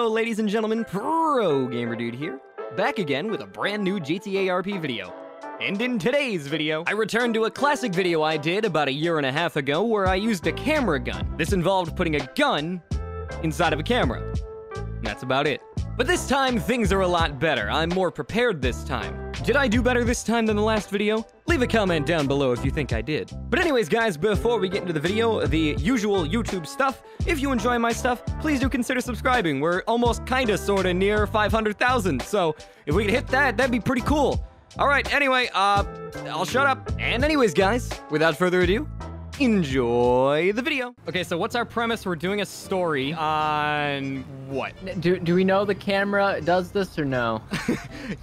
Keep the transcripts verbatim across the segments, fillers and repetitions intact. Hello, ladies and gentlemen, ProGamerDude here, back again with a brand new G T A R P video. And in today's video, I return to a classic video I did about a year and a half ago where I used a camera gun. This involved putting a gun inside of a camera. That's about it. But this time, things are a lot better. I'm more prepared this time. Did I do better this time than the last video? Leave a comment down below if you think I did. But anyways, guys, before we get into the video, the usual YouTube stuff. If you enjoy my stuff, please do consider subscribing. We're almost kinda sorta near five hundred thousand, so if we could hit that, that'd be pretty cool. All right, anyway, uh, I'll shut up. And anyways, guys, without further ado, enjoy the video. Okay, so what's our premise? We're doing a story on what? Do, do we know the camera does this or no?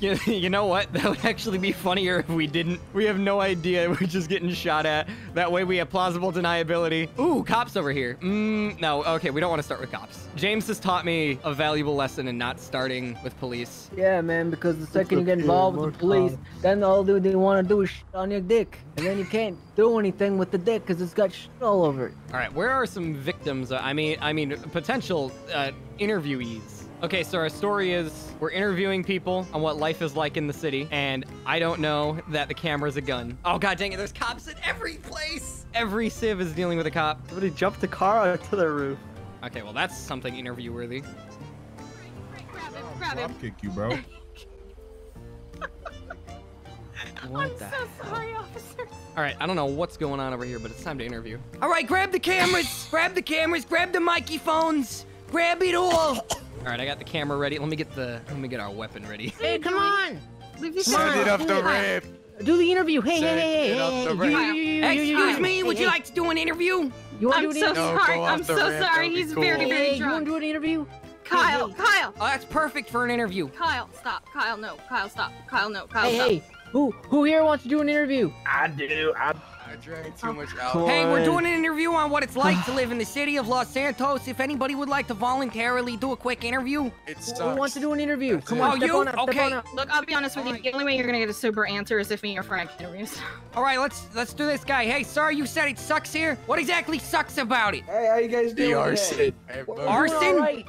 you, you know what? That would actually be funnier if we didn't. We have no idea. We're just getting shot at. That way we have plausible deniability. Ooh, cops over here. Mm, no, okay, we don't want to start with cops. James has taught me a valuable lesson in not starting with police. Yeah, man, because the second you get involved with the police, cops. Then all they, they want to do is shit on your dick. And then you can't do anything with the dick because it's got shit all over it. All right, where are some victims? I mean, I mean, potential uh, interviewees. Okay, so our story is we're interviewing people on what life is like in the city, and I don't know that the camera's a gun. Oh, god dang it, there's cops in every place! Every civ is dealing with a cop. Somebody jumped the car onto the roof. Okay, well, that's something interview-worthy. Grab him, grab him. I'll kick you, bro. What I'm the so hell? Sorry, officer. All right, I don't know what's going on over here, but it's time to interview. All right, grab the cameras, grab the cameras, grab the Mikey phones, grab it all. All right, I got the camera ready. Let me get the, let me get our weapon ready. Hey, come on. Send it up the rip. Do the interview. Hey, Send hey, hey, hey. Excuse me, would you like to do an interview? You want to do an interview? I'm so sorry. I'm so sorry. He's very, very drunk. You want to do an interview? Kyle, Kyle. Oh, that's perfect for an interview. Kyle, stop. Kyle, no. Kyle, stop. Kyle, no. Kyle, stop. Hey. Who, who here wants to do an interview? I do. I, I drank too much alcohol. Hey, we're doing an interview on what it's like to live in the city of Los Santos. If anybody would like to voluntarily do a quick interview. It sucks. Who wants to do an interview? That's Come it. on, oh, you? Up, okay. Look, I'll be honest with you. The only way you're going to get a sober answer is if me or Frank interviews. All right, let's let's do this guy. Hey, sir, you said it sucks here. What exactly sucks about it? Hey, how you guys doing? The arson. Hey, arson?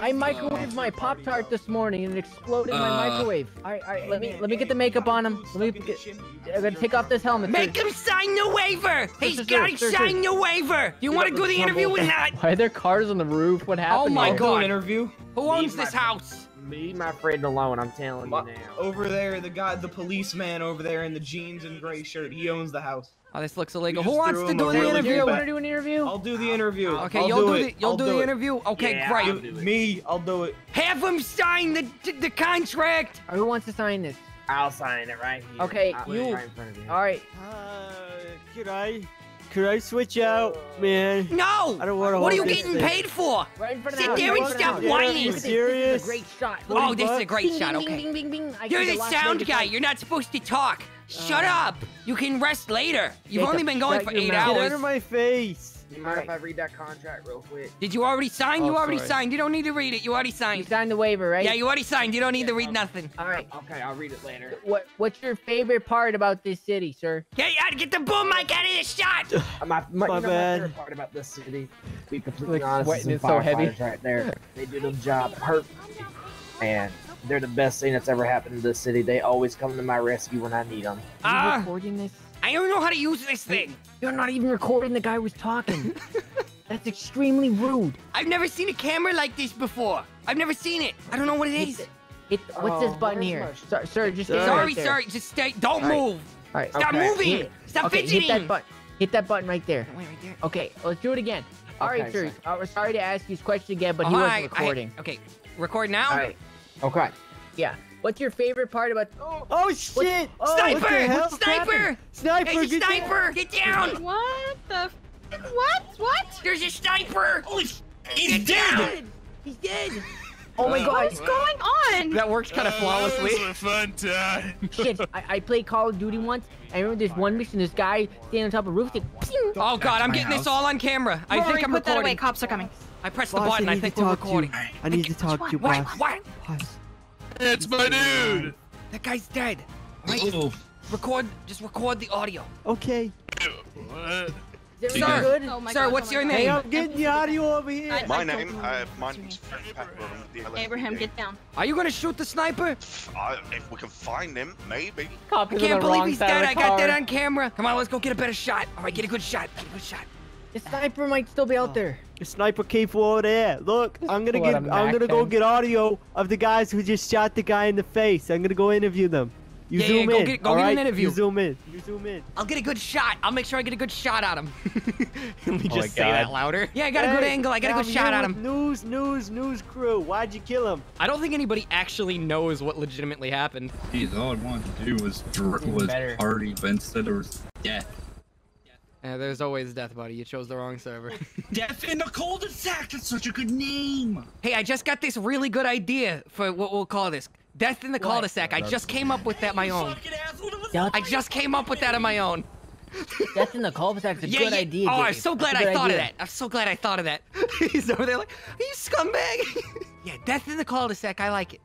I microwaved my Pop-Tart this morning and it exploded in uh, my microwave. All right, all right, let me let me get the makeup on him. Let me get, I'm gonna take off this helmet. Make him sign the waiver. He's gotta sign the waiver. You want to do the interview or not? Why are there cars on the roof? What happened? Oh my god! Interview. Who owns this house? Leave my friend alone, I'm telling you now. Over there, the guy, the policeman over there in the jeans and gray shirt, he owns the house. Oh, this looks illegal. Who wants to do the interview? You want to do an interview? I'll do the interview. Okay, you'll do the you'll do the interview. Okay, great. Me, I'll do it. Have him sign the the contract. Who wants to sign this? I'll sign it right here. Okay, you. All right. Uh, could I? Could I switch out, man? No! I don't want to. What are you getting thing. paid for? Right in front of Sit there and stop whining. Are you serious? This is a great shot. Oh, this is a great shot. Okay. Bing, bing, bing, bing. You're the sound guy. You're not supposed to talk. Shut uh, up! You can rest later. You've only been going for eight hours. Get out of my face! You mind if I read that contract real quick? Did you already sign? Oh, you already sorry. signed. You don't need to read it. You already signed. You signed the waiver, right? Yeah, you already signed. You don't need yeah, to read I'll, nothing. All right. Okay, I'll read it later. What What's your favorite part about this city, sir? Get, get the boom mic out of this shot! my my, my, you know, my favorite part about this city, to be completely honest, is the firefighters right there. They do their job perfect. And they're the best thing that's ever happened to this city. They always come to my rescue when I need them. Are you uh, recording this? I don't know how to use this thing. You're not even recording the guy who's talking. That's extremely rude. I've never seen a camera like this before. I've never seen it. I don't know what it is. It, it, what's oh, this button here? Sir, sir, just sorry, sorry, right sorry. Just stay. Don't All move. All right. Stop okay. moving. Stop okay, fidgeting. Hit that button. Hit that button right there. Wait, right there. Okay, let's do it again. All okay, right, sir. I was sorry to ask you this question again, but oh, he wasn't recording. I, okay, record now. All right. Okay. Yeah. What's your favorite part about? Oh, oh shit! Oh, sniper! Sniper! Sniper! There's a sniper! Get down! What the? F what? What? There's a sniper! Oh, he's, he's dead. dead! He's dead! Oh my uh, god! What's going on? That worked kind of uh, flawlessly. That was a fun time. Shit! I, I played Call of Duty once. I remember this one mission. This guy standing on top of a roof. Like, oh god! I'm getting house. this all on camera. I Rory, think I'm put recording. That away. Cops are coming. I pressed boss, the button, I, I think we're recording. I need to talk to you, boss. What? What? That's my dude! That guy's dead. Right, uh-oh. Just record, just record the audio. Okay. What? Sir, good? Oh my sir, God, what's oh my your God. name? Hey, I'm getting the audio over here. I, my I name, uh, my name's Abraham. Abraham, get down. Are you gonna shoot the sniper? Uh, if we can find him, maybe. Cop I can't believe he's dead. I got that on camera. Come on, let's go get a better shot. All right, get a good shot. Get a good shot. The sniper might still be out oh. there. The sniper came from over there. Look, I'm gonna get. I'm gonna go get audio of the guys who just shot the guy in the face. I'm gonna go interview them. You yeah, zoom yeah, in. Go get, go get right? an interview. You zoom in. You zoom in. I'll get a good shot. I'll make sure I get a good shot at him. Let me just oh say God. that louder. Yeah, I got hey, a good angle. I got a good shot at him. News, news, news crew. Why'd you kill him? I don't think anybody actually knows what legitimately happened. Jeez, all I wanted to do was was better. party, but instead there was death. Yeah, there's always death, buddy. You chose the wrong server. Death in the cul-de-sac. That's such a good name. Hey, I just got this really good idea for what we'll call this. Death in the cul-de-sac. I just came up with that my own. I just came up with that on my own. Death in the cul-de-sac's a yeah, good yeah. idea. Oh, Dave. I'm so glad I thought idea. of that. I'm so glad I thought of that. He's over there like, are you scumbag? Yeah, death in the cul-de-sac. I like it.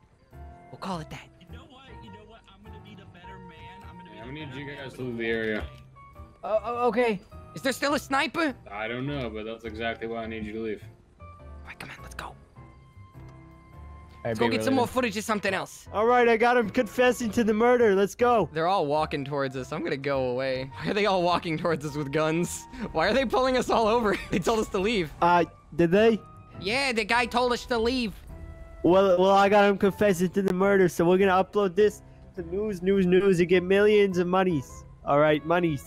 We'll call it that. You know what? You know what? I'm gonna be the better man. I'm gonna be. I'm gonna need you guys to leave the area. Uh, okay. Is there still a sniper? I don't know, but that's exactly why I need you to leave. All right, come on, let's go. Let's go get some more footage of something else. All right, I got him confessing to the murder. Let's go. They're all walking towards us. I'm going to go away. Why are they all walking towards us with guns? Why are they pulling us all over? They told us to leave. Uh, did they? Yeah, the guy told us to leave. Well, well, I got him confessing to the murder, so we're going to upload this to news, news, news and get millions of monies. All right, monies.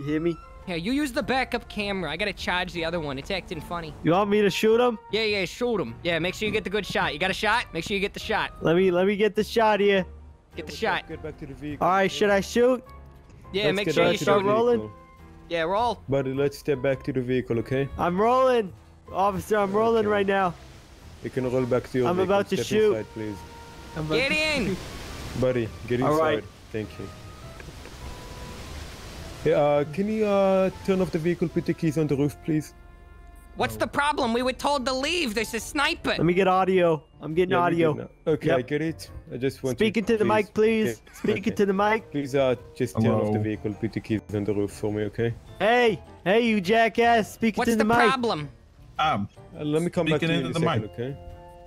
You hear me? Yeah, you use the backup camera. I gotta charge the other one. It's acting funny. You want me to shoot him? Yeah, yeah, shoot him. Yeah, make sure you get the good shot. You got a shot? Make sure you get the shot. Let me, let me get the shot here. Get the shot. Get back to the vehicle. All right, should I shoot? Yeah, make sure you start rolling. Yeah, roll. Buddy, let's step back to the vehicle, okay? I'm rolling, officer. I'm rolling right now. You can roll back to your vehicle. I'm about to shoot. Please. Get in. Buddy, get inside. All right. Thank you. Uh, can you uh, turn off the vehicle, put the keys on the roof, please? What's the problem? We were told to leave. There's a sniper. Let me get audio. I'm getting yeah, audio. Get okay, yep. I get it. I just want Speaking to... Speaking to the mic, please. Okay. Speaking okay. to the mic. Please uh, just turn Hello. off the vehicle, put the keys on the roof for me, okay? Hey! Hey, you jackass! Speaking What's to the, the mic. What's the problem? Um, uh, let me come back to you in a second, mic. okay?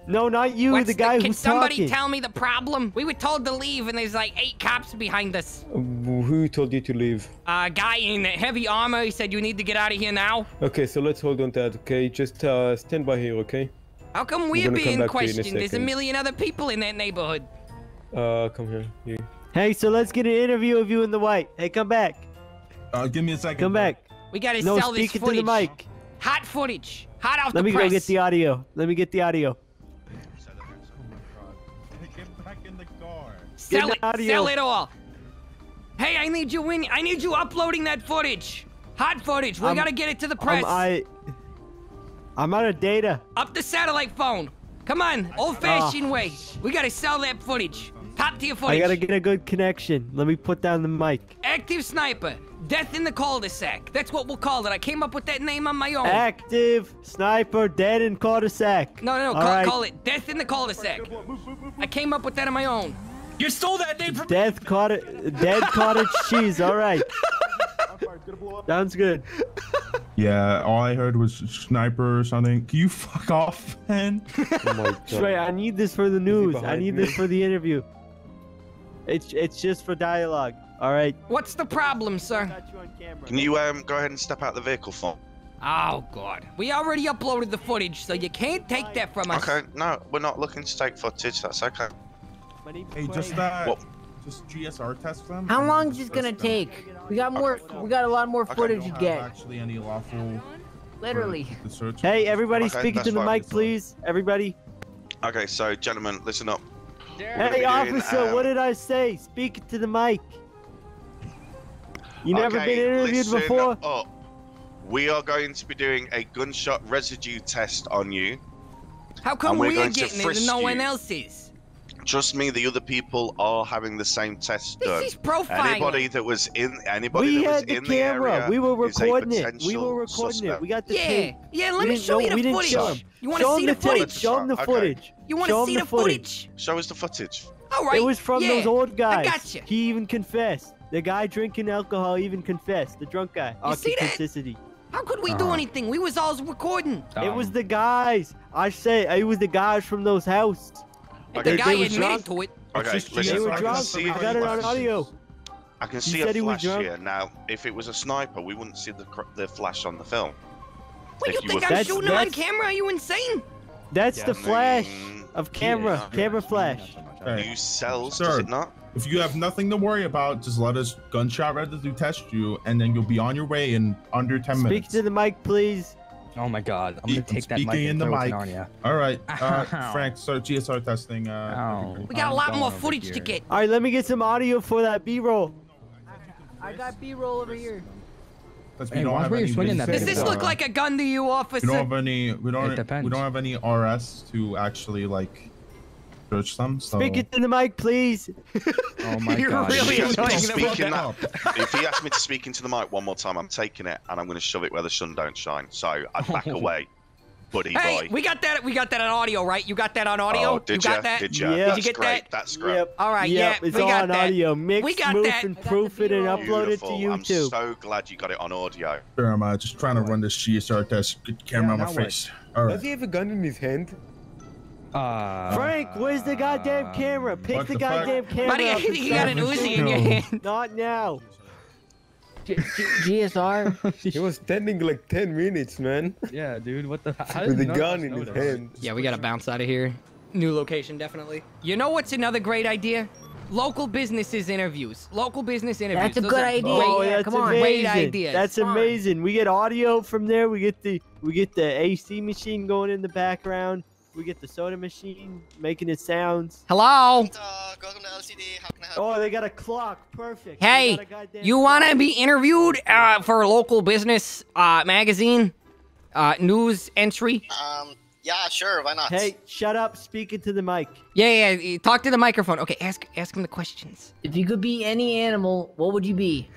No, not you, What's the guy the, who's talking. Can somebody talking. tell me the problem? We were told to leave, and there's like eight cops behind us. Who told you to leave? A guy in heavy armor. He said you need to get out of here now. Okay, so let's hold on to that, okay? Just uh, stand by here, okay? How come we're being questioned? A there's a million other people in that neighborhood. Uh, come here. You. Hey, so let's get an interview of you in the white. Hey, come back. Uh, give me a second. Come back. We gotta no, sell this footage. To the mic. Hot footage. Hot off Let the press. Let me go get the audio. Let me get the audio. Sell it, sell it all. Hey, I need you in. I need you uploading that footage. Hot footage. We I'm, gotta get it to the press. I'm, I, I'm out of data. Up the satellite phone. Come on, old-fashioned oh. way. We gotta sell that footage. Top tier footage. I gotta get a good connection. Let me put down the mic. Active sniper. Death in the cul-de-sac. That's what we'll call it. I came up with that name on my own. Active sniper, dead in cul-de-sac. No, no, no. Call, right. call it death in the cul-de-sac. I came up with that on my own. You stole that name from Death cottage, dead cottage cheese. All right. Sounds good. Yeah, all I heard was sniper or something. Can you fuck off, man? Oh my God. Trey, I need this for the news. I need me? this for the interview. It's it's just for dialogue. All right. What's the problem, sir? Can you um go ahead and step out the vehicle for? Oh God, we already uploaded the footage, so you can't take that from us. Okay, no, we're not looking to take footage. That's okay. Hey, just uh, well, just G S R test them. How long is this gonna take? Them. We got more. Okay. We got a lot more footage okay, to get. Actually, any lawful. Literally. Hey, everybody, okay, speaking to the mic, please. Everybody. Okay, so gentlemen, listen up. Hey, officer, doing, um... what did I say? Speak to the mic. You never okay, been interviewed before. Up. We are going to be doing a gunshot residue test on you. How come we're, we're getting it and no one else is? Trust me, the other people are having the same test done. This is profiling. Anybody that was in, anybody we that was the in camera. the area, we were recording it. We were recording suspect. it. We got the yeah. tape. Yeah, let we me show you the footage. Show you want to see the footage? Show them the footage. You want to see the footage? Show us the footage. All right. It was from yeah. those old guys. I gotcha. He even confessed. The guy drinking alcohol even confessed. The drunk guy. You see that? How could we uh-huh. do anything? We was all recording. Um, it was the guys. I said it was the guys from those houses. Okay. The guy admitted to it. Okay, just, listen. They were I drunk. We got it on audio. I can see a flash here. Now, if it was a sniper, we wouldn't see the the flash on the film. What, you think I'm shooting him on camera? Are you insane? That's the flash of camera. Camera flash. You sell, does it not? If you have nothing to worry about, just let us gunshot residue test you, and then you'll be on your way in under ten minutes. Speak to the mic, please. Oh my God, I'm gonna take that mic and throw it on ya. All right, uh, Frank, start G S R testing. Uh, we got a lot more footage to get. All right, let me get some audio for that B-roll. I got B-roll over here. Hey, watch where you're swinging that thing. Does this look like a gun to you, officer? We don't have any. We don't. It depends. We don't have any R S to actually like. Search them, so. Speak it in the mic, please. Oh my You're God. Really if, he that, if he asks me to speak into the mic one more time, I'm taking it and I'm going to shove it where the sun don't shine. So I back away, buddy hey, boy. We got that. We got that on audio, right? You got that on audio. Oh, did you? Got ya? That? Did you? Yep. Did you get great. That? That's great. Yep. All right. Yep. Yeah, it's we got on that. Audio. Mix, we got move, that. And proof it, and upload Beautiful. It to YouTube. I'm so glad you got it on audio. Sure, I'm uh, just trying to run this G S R test. Good camera yeah, on my face. All right. Does he have a gun in his hand? Uh, Frank, where's the goddamn camera? Pick the, the goddamn fuck? Camera. Buddy, I think you got an Uzi in your hand. Not now. G G G S R. It was standing like ten minutes, man. Yeah, dude. What the? With the gun in his hand. Yeah, we gotta bounce out of here. New location, definitely. You know what's another great idea? Local businesses interviews. Local business interviews. That's a Those good idea. Oh, yeah, come on, great idea. That's Fun. Amazing. We get audio from there. We get the we get the A C machine going in the background. We get the soda machine making its sounds. Hello. Oh, they got a clock. Perfect. Hey, you want to be interviewed uh, for a local business uh, magazine uh, news entry? Um, yeah, sure. Why not? Hey, shut up. Speak into the mic. Yeah, yeah. Talk to the microphone. Okay, ask ask him the questions. If you could be any animal, what would you be?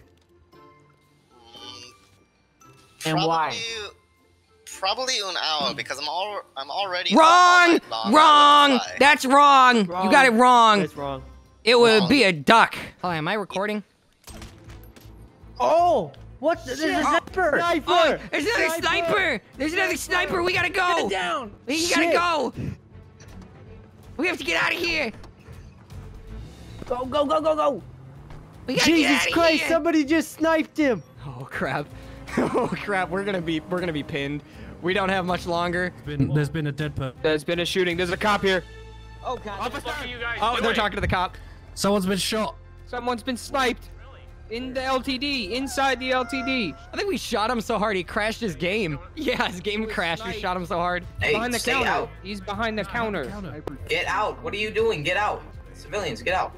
Mm, and why? Probably an owl because I'm all I'm already wrong. Wrong. That's wrong. wrong. You got it wrong. That's wrong. It would wrong. Be a duck. Hold on, am I recording? Oh, what? There's a sniper. Oh, sniper. Oh, there's another sniper. sniper. There's another sniper. We gotta go. Get it down. We Shit. Gotta go. We have to get out of here. Go go go go go. We gotta Jesus get out of Christ! Here. Somebody just sniped him. Oh crap. Oh crap. We're gonna be we're gonna be pinned. We don't have much longer. Been, there's been a dead pup. There's been a shooting. There's a cop here. Oh, God. Officer. Oh, they're talking to the cop. Someone's been shot. Someone's been sniped. In the L T D. Inside the L T D. I think we shot him so hard he crashed his game. Yeah, his game crashed. Sniped. We shot him so hard. Hey, behind the counter. Out. He's behind the counter. Get out. What are you doing? Get out. Civilians, get out.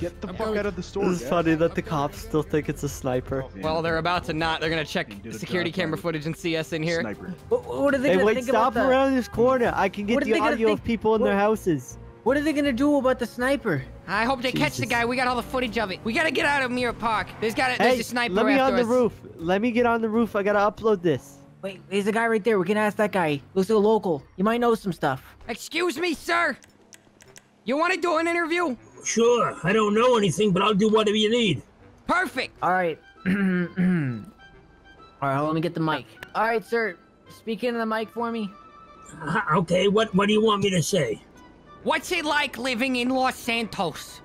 Get the fuck out of the store. It's funny that the cops still think it's a sniper. Well, they're about to not. They're gonna check security camera footage and see us in here. Sniper. What, what are they gonna hey, wait, think about that? Stop around this corner. I can get the audio of people in what, their houses. What are they gonna do about the sniper? I hope they Jesus. Catch the guy. We got all the footage of it. We gotta get out of Mirror Park. There's got a, there's hey, a sniper let me after on us. The roof. Let me get on the roof. I gotta upload this. Wait, there's a guy right there. We can ask that guy. Looks like a local. You might know some stuff. Excuse me, sir. You want to do an interview? Sure, I don't know anything, but I'll do whatever you need. Perfect. All right. All right, let me get the mic. All right, sir, speak into the mic for me. Uh, okay, what what do you want me to say? What's it like living in Los Santos?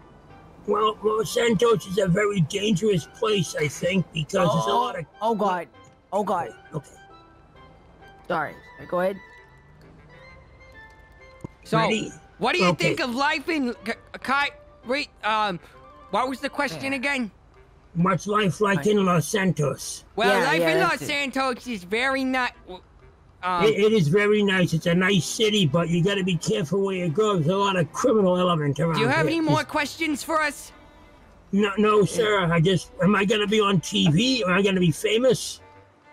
Well, Los Santos is a very dangerous place, I think, because oh, there's a lot of... Oh, God. Oh, God. Okay. Sorry. Right, go ahead. So... Ready? What do you okay. think of life in Kai? Wait, um, what was the question again? What's life like in Los Santos? Well, yeah, life yeah, in Los it. Santos is very nice. Um, it, it is very nice. It's a nice city, but you got to be careful where you go. There's a lot of criminal element around. Do you have here. Any more it's... questions for us? No, no, sir. I just, am I gonna be on T V? Am I gonna be famous?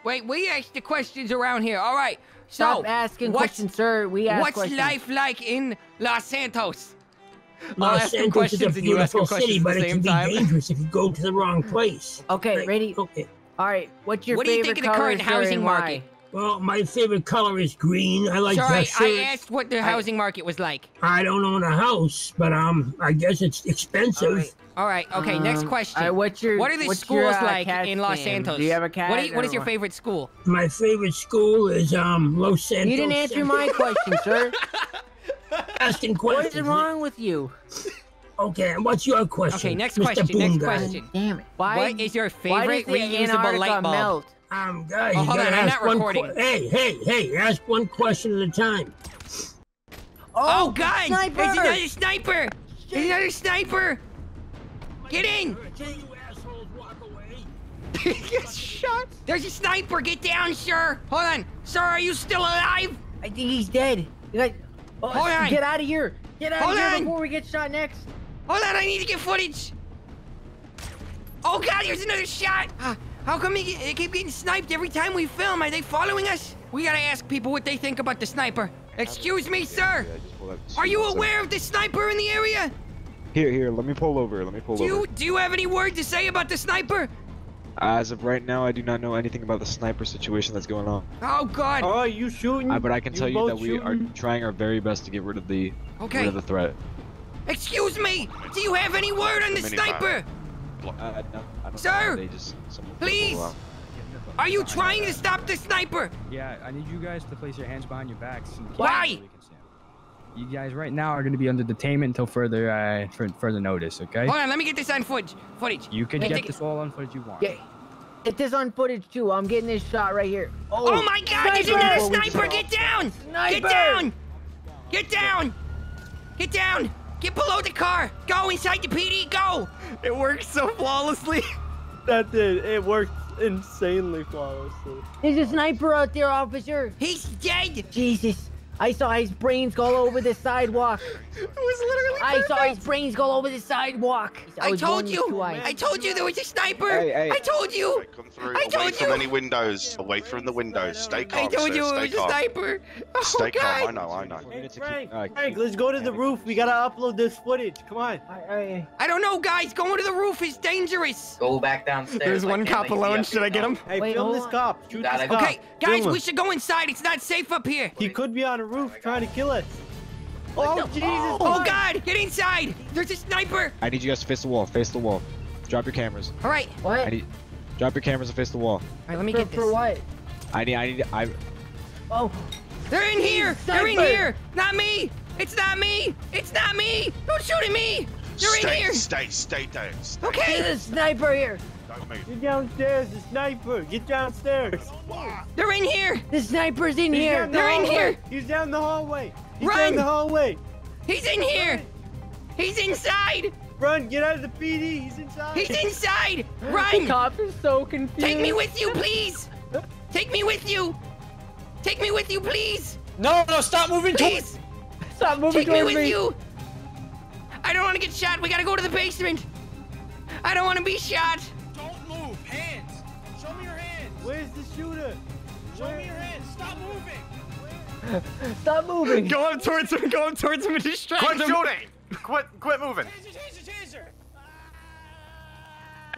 Wait, we ask the questions around here. All right. Stop so, asking questions, sir. We ask what's questions. What's life like in Los Santos? Los Santos is a beautiful city, but it can be dangerous if you go to the wrong place. Okay, like, ready? Okay. All right. What's your what favorite color? What do you think of the current housing market? Well, my favorite color is green. I like Sorry, that shirt. I asked what the housing market was like. I don't own a house, but um, I guess it's expensive. All right, All right. okay, um, next question. Uh, what's your, what are the what's schools your, uh, like in Los fan? Santos? Do you have a cat? What, you, what is your favorite school? My favorite school is um Los Santos. You didn't answer my question, sir. Asking questions. What is wrong with you? Okay, and what's your question? Okay, next Mister question, Boom next guy. question. Damn it. Why, what is your favorite reusable light bulb? Melt? Um, guys, oh, you gotta on, ask one question. Hey, hey, hey, ask one question at a time. Oh, oh God! Sniper. It's another sniper! Shit. It's another sniper! Get in! You assholes walk away. Gets shot! There's a sniper! Get down, sir! Hold on! Sir, are you still alive? I think he's dead. Like, oh, Hold on! Get out of here! Get out Hold of here on. before we get shot next! Hold on, I need to get footage! Oh God, here's another shot! Uh, How come they, they keep getting sniped every time we film? Are they following us? We gotta ask people what they think about the sniper. Excuse me, sir. Are you aware of the sniper in the area? Here, here, let me pull over, let me pull do you, over. Do you have any word to say about the sniper? As of right now, I do not know anything about the sniper situation that's going on. Oh, God. Oh, you shooting? Uh, but I can you tell you that shooting? we are trying our very best to get rid of the, okay. rid of the threat. Excuse me, do you have any word on the sniper? Uh, no, I don't Sir, know. Just, please, are you trying to stop the sniper? Yeah, I need you guys to place your hands behind your backs. So you Why? Really you guys right now are going to be under detainment until further uh, for, further notice, okay? Hold on, let me get this on footage. Footage. You can get this all on footage you want. Yeah. Get this on footage too. I'm getting this shot right here. Oh, oh my God, there's another sniper. Get down. Sniper. Get down. Get down. Get down. Get below the car! Go inside the P D, go! It worked so flawlessly. That did. It worked insanely flawlessly. There's a sniper out there, officer. He's dead! Jesus. I saw his brains go all over the sidewalk. It was literally I perfect. saw his brains go all over the sidewalk. I, I told you. Man, I told you there was a sniper. Hey, hey. I told you. Right, come through. I told Away you. Away from any windows. Yeah, Away from the windows. Stay calm. I told you it was a sniper. Oh, Stay God. calm. I know. I know. Hey, Frank, Frank, let's go to the roof. We gotta upload this footage. Come on. I, I, I don't know, guys. Going to the roof is dangerous. Go back downstairs. There's one cop alone. Should I get him? Hey, Wait, film this cop. Shoot this cop. Okay, guys, we should go inside. It's not safe up here. He could be on a roof trying to kill us. Oh, Jesus. Oh, oh, God. Get inside. There's a sniper. I need you guys to face the wall. Face the wall. Drop your cameras. All right. What? I need, drop your cameras and face the wall. All right, let me for, get this. For what? I need, I need, I... Oh. They're in here. Sniper. They're in here. Not me. It's not me. It's not me. Don't shoot at me. They're stay, in here. Stay, stay down. Stay. Okay. There's a sniper here. Don't move. Get downstairs. The sniper. Get downstairs. They're in here. The sniper's in He's here. The They're hallway. in here. He's down the hallway. He's Run. down the hallway. He's in here. Run. He's inside. Run. Get out of the P D. He's inside. He's inside. Run. The cops are so confused. Take me with you, please. Take me with you. Take me with you, please. No, no. Stop moving. Please. Stop moving. Take me with me. you. I don't want to get shot. We got to go to the basement. I don't want to be shot. Hands! Show me your hands! Where's the shooter? Show Where? me your hands! Stop moving! Stop moving! Go up towards him! Go up towards him and distract him! Quit shooting! Quit, quit moving! Taser, taser, taser!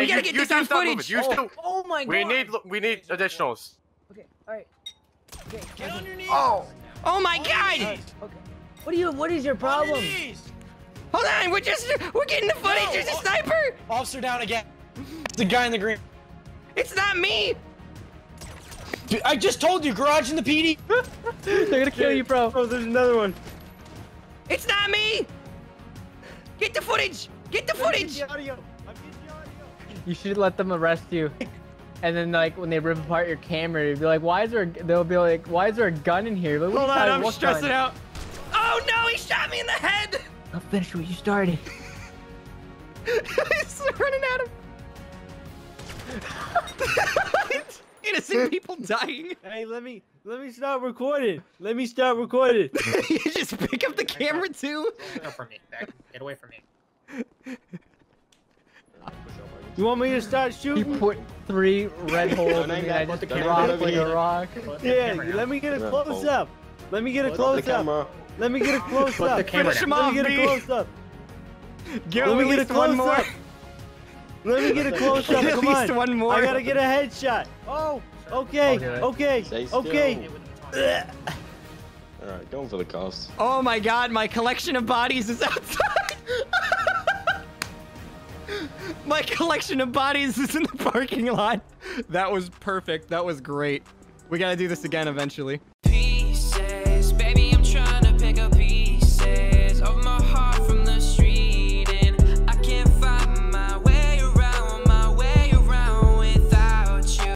We gotta get you, this you on footage! You oh. oh my God! We need, we need additionals. Okay, alright. Okay. Get on your knees! Oh! Oh my on God! Okay. What do you, what is your problem? On your knees. Hold on, we're just, we're getting the footage! No. There's a sniper! Officer down again. The guy in the green. It's not me! Dude, I just told you, garage in the P D. They're gonna kill you, bro. Oh, there's another one. It's not me! Get the footage! Get the footage! Get the audio. I'm getting the audio. You should let them arrest you. And then, like, when they rip apart your camera, you'd be like, why is there a, they'll be like, why is there a gun in here? Like, Hold on, I'm stressing gun? out. Oh no, he shot me in the head! I'll finish what you started. He's running out of... Innocent people dying. Hey, let me let me start recording. Let me start recording. You just pick up the camera too. Get away from me. Get away from me. You want me to start shooting? You put three red holes in me. I just dropped like a rock. Yeah, let me get a close up. Let me get a close up. Let me get a close up. Finish him off, Let me get a close up. Let me get a close up. Let me get a close shot. Come on. At least one more. I gotta get a headshot. Oh. Okay. Okay. Okay. okay. okay. All right, going for the cost. Oh my God, my collection of bodies is outside. My collection of bodies is in the parking lot. That was perfect. That was great. We gotta do this again eventually.